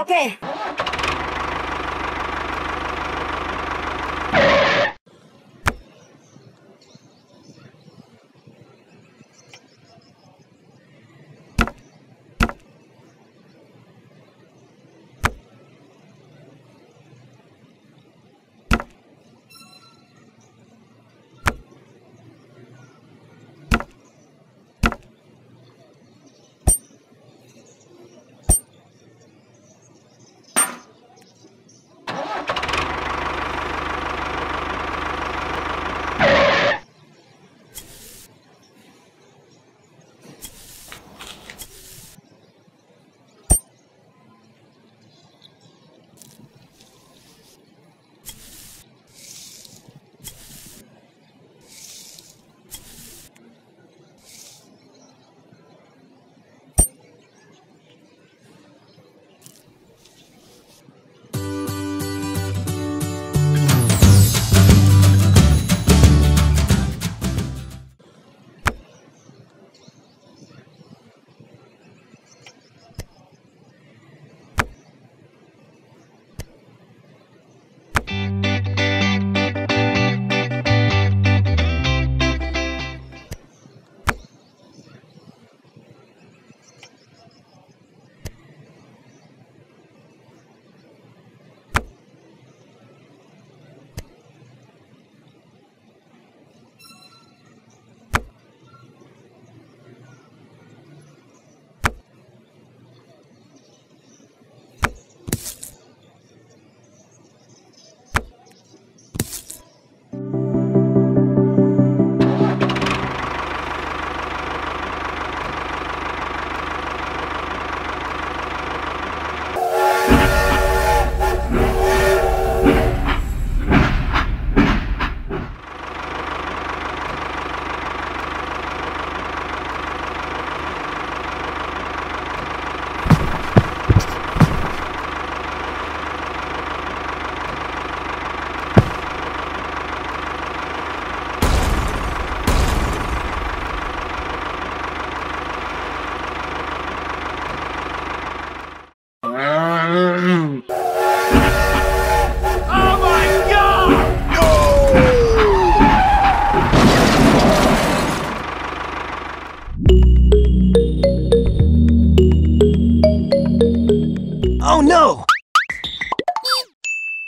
okay. Oh no!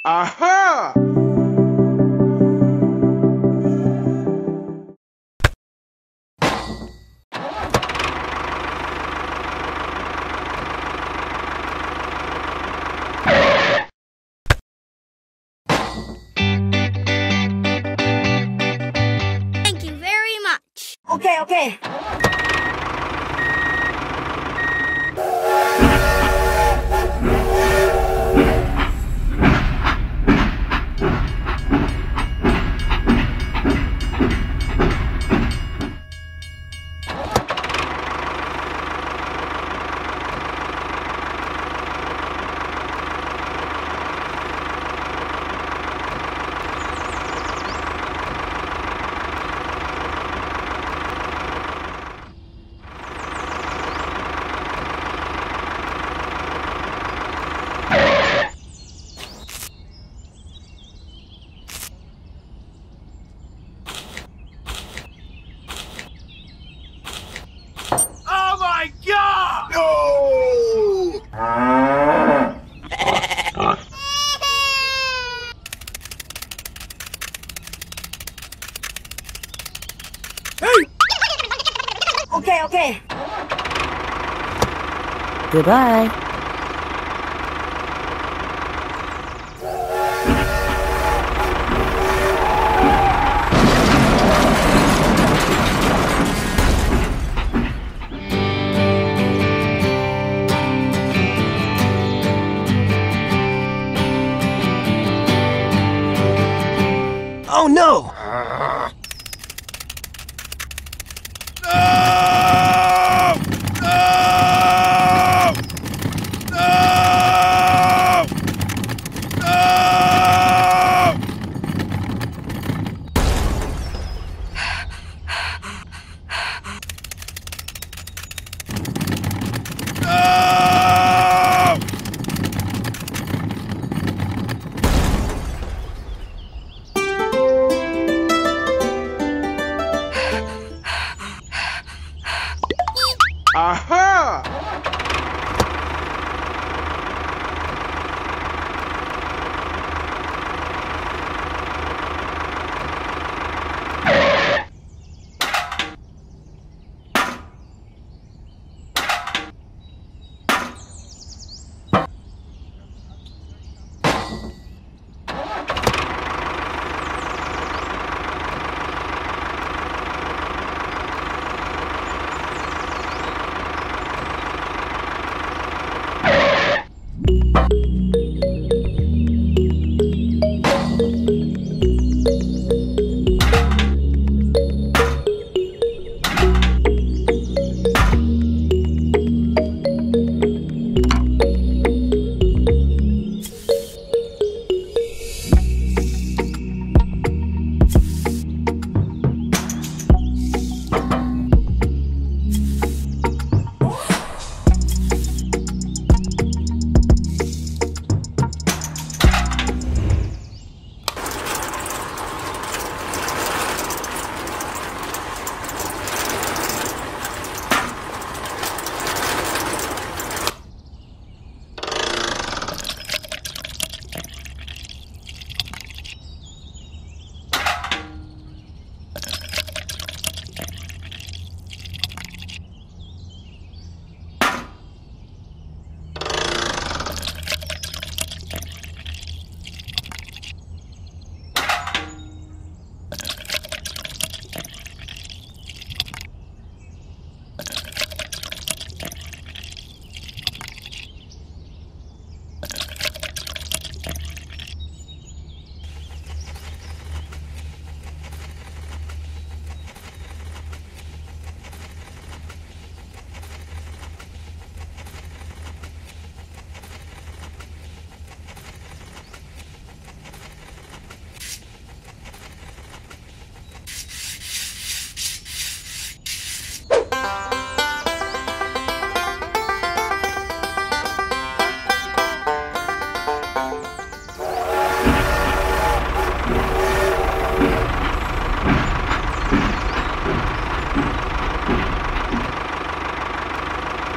Aha! Thank you very much. Okay, okay. Okay. Goodbye. Oh no!